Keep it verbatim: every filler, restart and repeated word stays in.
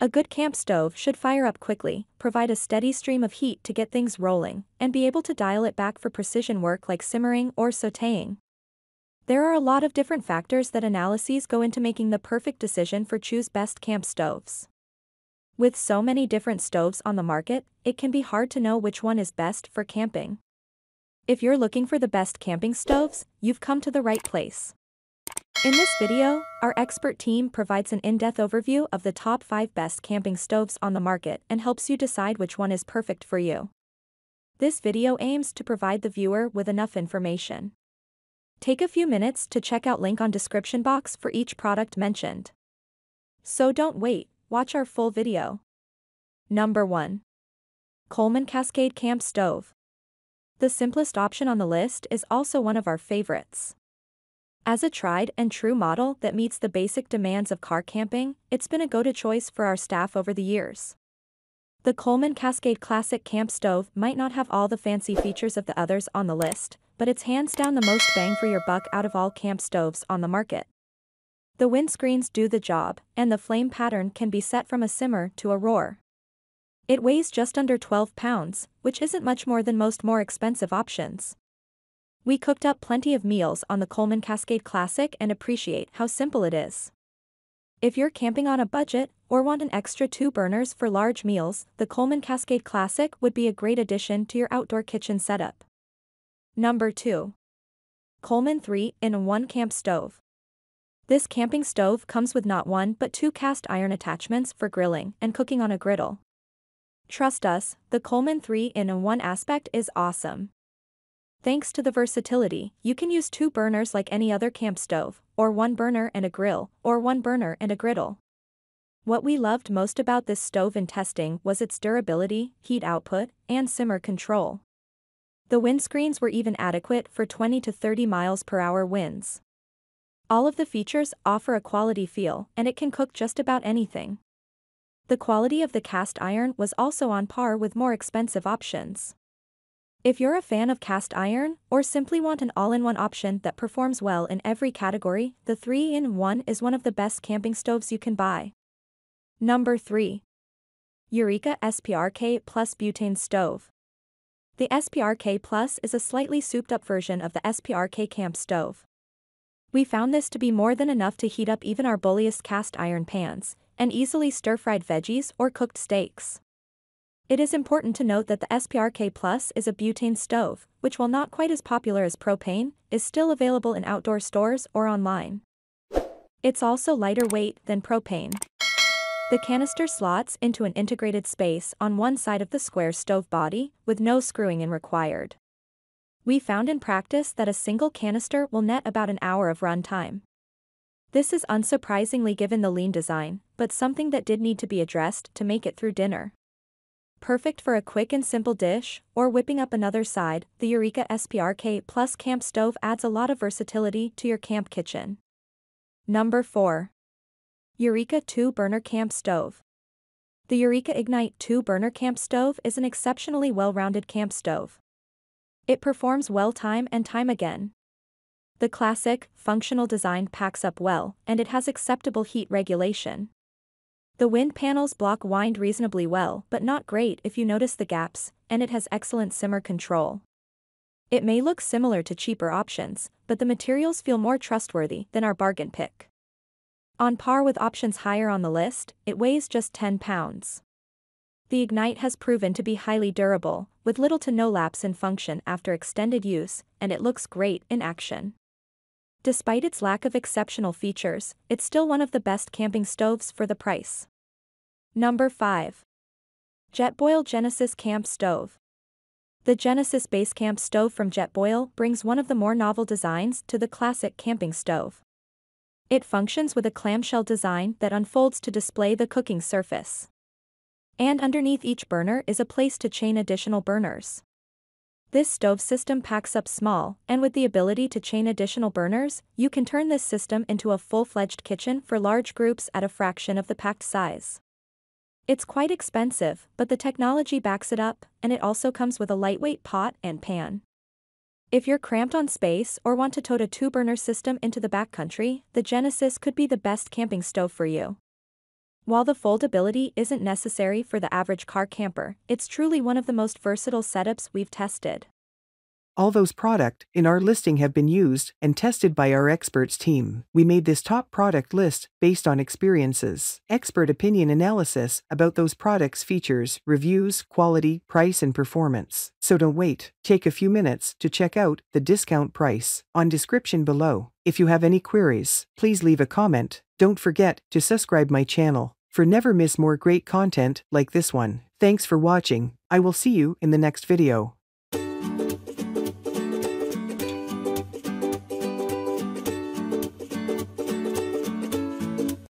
A good camp stove should fire up quickly, provide a steady stream of heat to get things rolling, and be able to dial it back for precision work like simmering or sautéing. There are a lot of different factors that analyses go into making the perfect decision for choose best camp stoves. With so many different stoves on the market, it can be hard to know which one is best for camping. If you're looking for the best camping stoves, you've come to the right place. In this video, our expert team provides an in-depth overview of the top five best camping stoves on the market and helps you decide which one is perfect for you. This video aims to provide the viewer with enough information. Take a few minutes to check out link on description box for each product mentioned. So don't wait, watch our full video. Number one. Coleman Cascade Camp Stove. The simplest option on the list is also one of our favorites. As a tried and true model that meets the basic demands of car camping, it's been a go-to choice for our staff over the years. The Coleman Cascade Classic Camp Stove might not have all the fancy features of the others on the list, but it's hands down the most bang for your buck out of all camp stoves on the market. The windscreens do the job, and the flame pattern can be set from a simmer to a roar. It weighs just under twelve pounds, which isn't much more than most more expensive options. We cooked up plenty of meals on the Coleman Cascade Classic and appreciate how simple it is. If you're camping on a budget or want an extra two burners for large meals, the Coleman Cascade Classic would be a great addition to your outdoor kitchen setup. Number two. Coleman three in one Camp Stove. This camping stove comes with not one but two cast iron attachments for grilling and cooking on a griddle. Trust us, the Coleman three in one aspect is awesome. Thanks to the versatility, you can use two burners like any other camp stove, or one burner and a grill, or one burner and a griddle. What we loved most about this stove in testing was its durability, heat output, and simmer control. The windscreens were even adequate for twenty to thirty miles per hour winds. All of the features offer a quality feel, and it can cook just about anything. The quality of the cast iron was also on par with more expensive options. If you're a fan of cast iron or simply want an all-in-one option that performs well in every category, the three in one is one of the best camping stoves you can buy. Number three. Eureka S P R K plus Butane Stove. The S P R K plus is a slightly souped-up version of the S P R K camp stove. We found this to be more than enough to heat up even our bulliest cast iron pans, and easily stir-fried veggies or cooked steaks. It is important to note that the S P R K plus is a butane stove, which while not quite as popular as propane, is still available in outdoor stores or online. It's also lighter weight than propane. The canister slots into an integrated space on one side of the square stove body, with no screwing in required. We found in practice that a single canister will net about an hour of run time. This is unsurprisingly given the lean design, but something that did need to be addressed to make it through dinner. Perfect for a quick and simple dish, or whipping up another side, the Eureka S P R K plus Camp Stove adds a lot of versatility to your camp kitchen. Number four. Eureka two burner Camp Stove. The Eureka Ignite two burner Camp Stove is an exceptionally well-rounded camp stove. It performs well time and time again. The classic, functional design packs up well, and it has acceptable heat regulation. The wind panels block wind reasonably well, but not great if you notice the gaps, and it has excellent simmer control. It may look similar to cheaper options, but the materials feel more trustworthy than our bargain pick. On par with options higher on the list, it weighs just ten pounds. The Ignite has proven to be highly durable, with little to no lapse in function after extended use, and it looks great in action. Despite its lack of exceptional features, it's still one of the best camping stoves for the price. Number five. Jetboil Genesis Camp Stove. The Genesis Base Camp Stove from Jetboil brings one of the more novel designs to the classic camping stove. It functions with a clamshell design that unfolds to display the cooking surface. And underneath each burner is a place to chain additional burners. This stove system packs up small, and with the ability to chain additional burners, you can turn this system into a full-fledged kitchen for large groups at a fraction of the packed size. It's quite expensive, but the technology backs it up, and it also comes with a lightweight pot and pan. If you're cramped on space or want to tote a two-burner system into the backcountry, the Genesis could be the best camping stove for you. While the foldability isn't necessary for the average car camper, it's truly one of the most versatile setups we've tested. All those products in our listing have been used and tested by our experts team. We made this top product list based on experiences, expert opinion analysis about those products' features, reviews, quality, price and performance. So don't wait. Take a few minutes to check out the discount price on description below. If you have any queries, please leave a comment. Don't forget to subscribe my channel for never miss more great content like this one. Thanks for watching. I will see you in the next video.